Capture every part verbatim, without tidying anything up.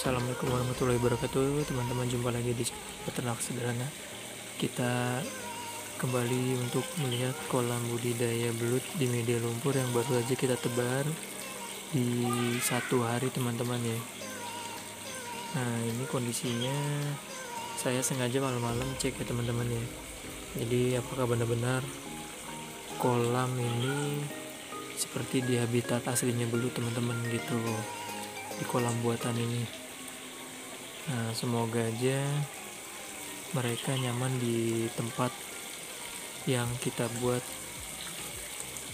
Assalamualaikum warahmatullahi wabarakatuh, teman-teman. Jumpa lagi di Peternak Sederhana. Kita kembali untuk melihat kolam budidaya belut di media lumpur yang baru saja kita tebar di satu hari, teman-teman, ya. Nah, ini kondisinya saya sengaja malam-malam cek, ya, teman-teman, ya. Jadi apakah benar-benar kolam ini seperti di habitat aslinya belut, teman-teman, gitu, di kolam buatan ini. Nah, semoga aja mereka nyaman di tempat yang kita buat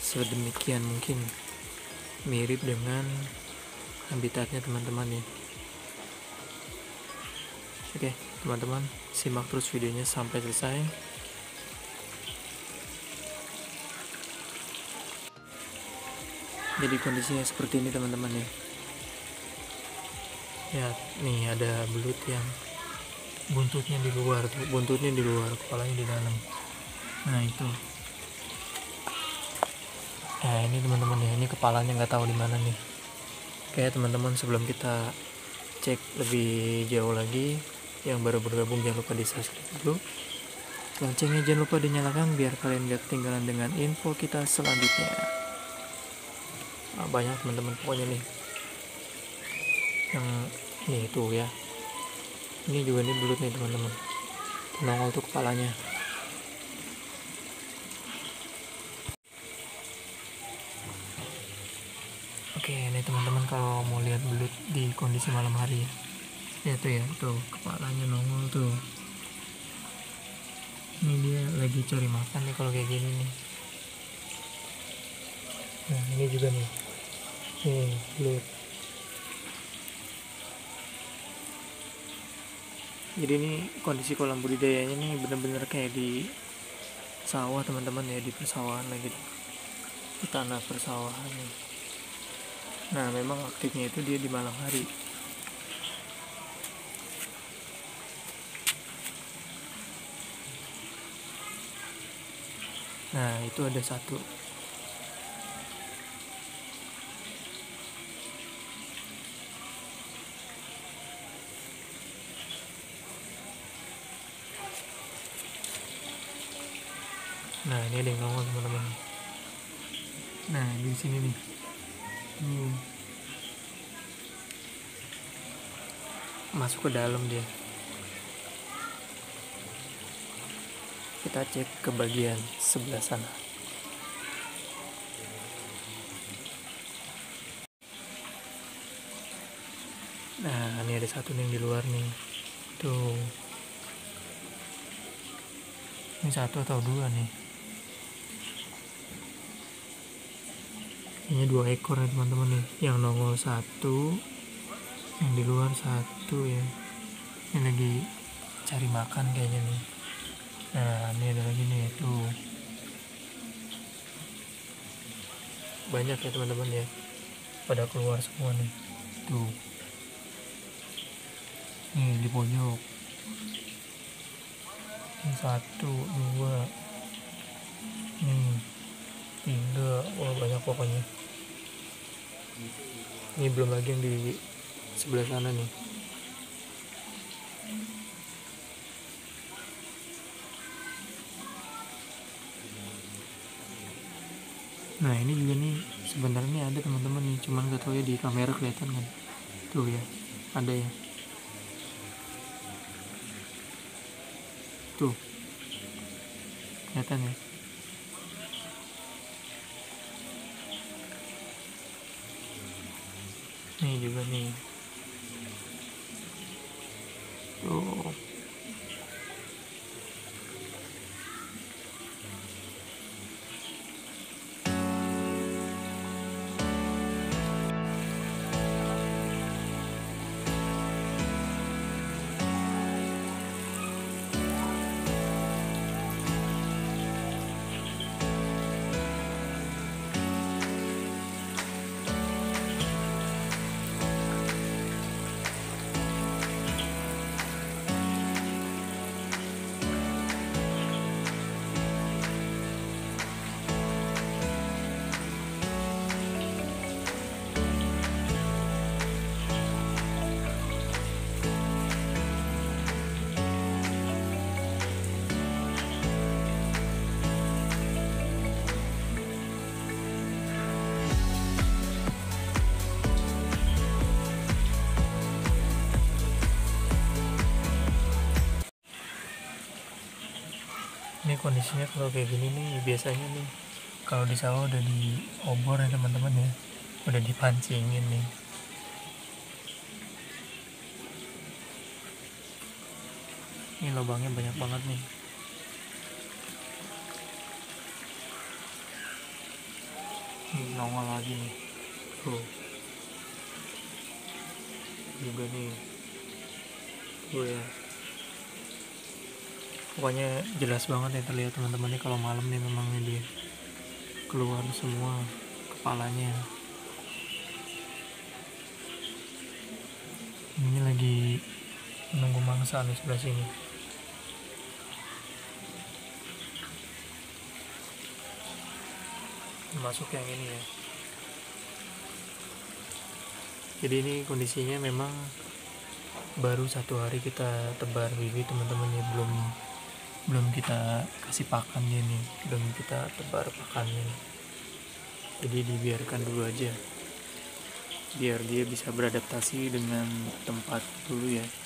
sedemikian mungkin mirip dengan habitatnya, teman-teman, ya. Oke, teman-teman, simak terus videonya sampai selesai. Jadi kondisinya seperti ini, teman-teman, ya. Ya, nih ada belut yang buntutnya di luar tuh, buntutnya di luar, kepalanya di dalam. Nah, itu. Nah, ini teman-teman ya, ini kepalanya nggak tahu di mana nih. Oke, teman-teman, sebelum kita cek lebih jauh lagi, yang baru bergabung jangan lupa di-subscribe dulu. Loncengnya jangan lupa dinyalakan biar kalian nggak ketinggalan dengan info kita selanjutnya. Nah, banyak teman-teman pokoknya nih. Yang ini itu ya, ini juga nih belut nih, teman-teman, nongol tuh kepalanya. Oke, ini teman-teman kalau mau lihat belut di kondisi malam hari ya, ya tuh ya, tuh kepalanya nongol tuh. Ini dia lagi cari makan nih kalau kayak gini nih. Nah, ini juga nih, nih belut. Jadi ini kondisi kolam budidayanya nih bener-bener kayak di sawah, teman-teman, ya, di persawahan lagi, di tanah persawahan. Nah, memang aktifnya itu dia di malam hari. Nah, itu ada satu. Nah, ini ada yang nongol, teman-teman. Nah, di sini nih. Ini. Masuk ke dalam dia. Kita cek ke bagian sebelah sana. Nah, ini ada satu nih yang di luar nih. Tuh. Ini satu atau dua nih. Ini dua ekor ya, teman-teman nih. Yang nongol satu, yang di luar satu ya. Ini lagi cari makan kayaknya nih. Nah, ini ada lagi nih, tuh. Banyak ya, teman-teman ya. Pada keluar semua nih. Tuh. Nih di pojok. Ini satu, dua. Nih. Tiga, wah banyak pokoknya. Ini belum lagi yang di sebelah sana nih. Nah, ini juga nih sebenarnya ada teman-teman nih, cuman gak tau ya di kamera kelihatan kan. Tuh ya, ada ya. Tuh. Kelihatan ya. Nih juga nih. Tuh. Ini kondisinya kalau kayak gini nih, biasanya nih kalau di sawah udah diobor ya teman-teman ya, udah dipancingin nih. Ini lubangnya banyak banget nih. Ini nongol lagi nih. Tuh. Juga nih. Tuh ya. Pokoknya jelas banget ya terlihat teman-teman nih kalau malam nih, memangnya dia keluar semua kepalanya. Ini lagi menunggu mangsa di sebelah sini. Masuk yang ini ya. Jadi ini kondisinya memang baru satu hari kita tebar bibit teman-teman ya, belum belum kita kasih pakannya nih, belum kita tebar pakannya nih. Jadi dibiarkan dulu aja biar dia bisa beradaptasi dengan tempat dulu ya.